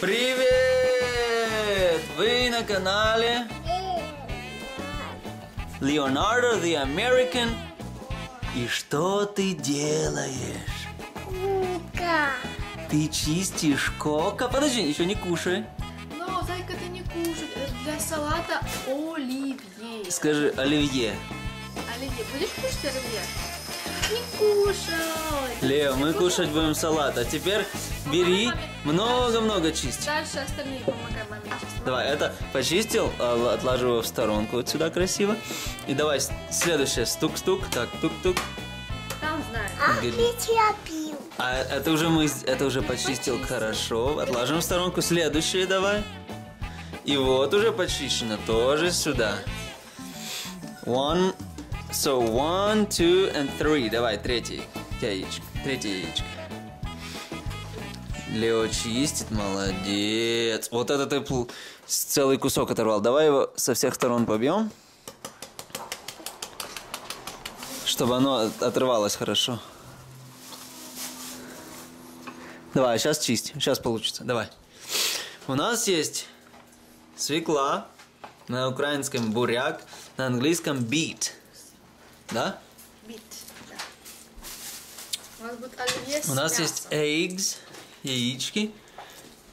Привет! Вы на канале Leonardo the American. И что ты делаешь? Кока. Ты чистишь кока? Подожди, еще не кушай. Но, зайка, ты не кушай. Для салата оливье. Скажи оливье. Оливье, будешь кушать оливье? Не кушай. Лео, мы кушать будем салат. А теперь бери много-много чисти. Дальше остальные помогай маме чистить. Давай, это почистил, отложу его в сторонку вот сюда красиво. И давай следующее. Стук-стук. Так, тук-тук. Там знаю. Ах, ведь я пил. А это уже мы, это уже почистил хорошо. Отложим в сторонку. Следующее давай. И вот уже почищено. Тоже сюда. So, 1, 2 and 3. Давай, третий яичко. Третье яичко. Лео чистит, молодец. Вот этот ты целый кусок оторвал. Давай его со всех сторон побьем, чтобы оно отрывалось хорошо. Давай, сейчас чисть. Сейчас получится. Давай. У нас есть свекла. На украинском буряк. На английском beet. Да? Бит, да. У нас есть eggs, яички.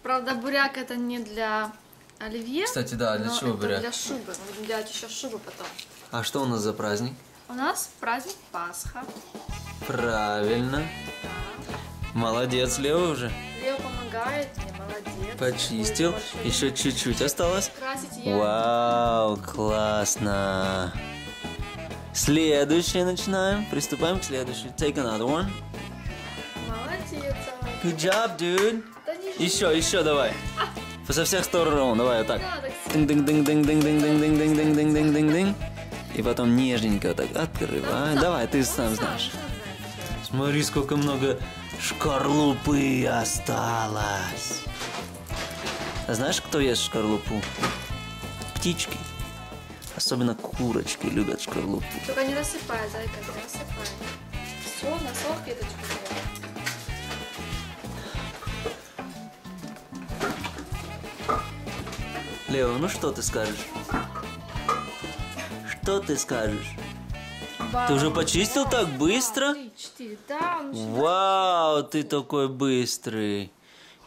Правда, буряк это не для оливье. Кстати, да, для чего буряк? Для шубы. Мы будем делать еще шубу потом. А что у нас за праздник? У нас праздник Пасха. Правильно. Да. Молодец, Лео уже. Лео помогает мне, молодец. Почистил. Еще чуть-чуть осталось. Вау, классно. Следующее начинаем. Приступаем к следующему. Take another one. Молодец. Good job, dude. Еще, давай. Со всех сторон, давай вот так. Динг-динг-динг-динг-динг-динг-динг-динг-динг-динг-динг-динг-динг. И потом нежненько вот так открывай. Давай, ты сам знаешь. Смотри, сколько много шкарлупы осталось. А знаешь, кто ест шкарлупу? Птички. Особенно курочки любят шкарлупу. Только не рассыпай, зайка, не рассыпай. Все, на салфеточку. Лео, ну что ты скажешь? Что ты скажешь? Вау, ты уже почистил так быстро? 3, 4, да, вау, ты такой быстрый.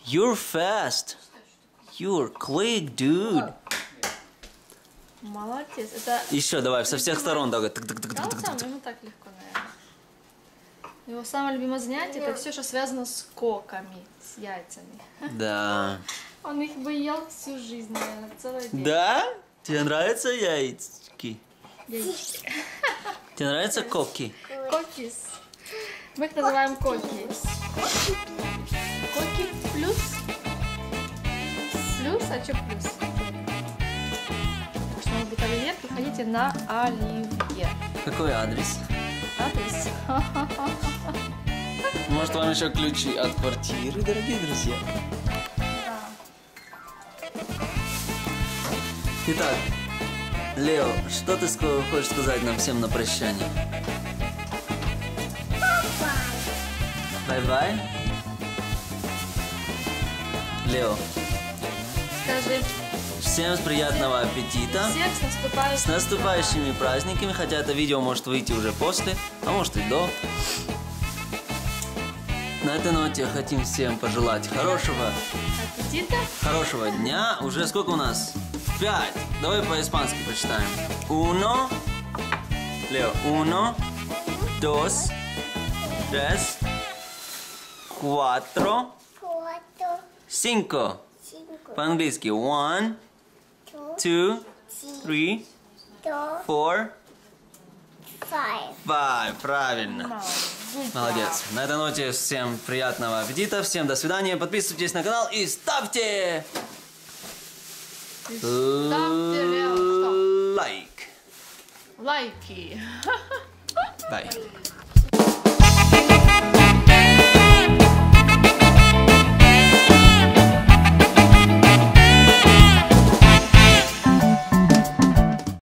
You're fast. You're quick, dude. Молодец. Это... Еще давай, со всех сторон. Давай. Ему так легко, наверное. Его самое любимое занятие, это все, что связано с коками, с яйцами. Да. Он их бы ел всю жизнь, наверное, целый день. Да? Тебе нравятся яички? Яички. Тебе нравятся коки? Кокис. Мы их называем коки. Коки плюс. Плюс, а что плюс? Оливье, приходите на оливье. Какой адрес? Адрес. Может, вам еще ключи от квартиры, дорогие друзья? Да. Итак, Лео, что ты хочешь сказать нам всем на прощание? Бай-бай. Лео. Скажи. Всем приятного аппетита. Всех с наступающими праздниками. Хотя это видео может выйти уже после, а может и до. На этой ноте хотим всем пожелать хорошего аппетита, хорошего дня. Уже сколько у нас? 5. Давай по-испански прочитаем. 1, Лео, 1, 2, 3, 4, 5. По-английски 1, 2, 3, 4, 5. Правильно. Молодец. На этой ноте всем приятного аппетита. Всем до свидания. Подписывайтесь на канал и ставьте лайки. Лайки. Bye.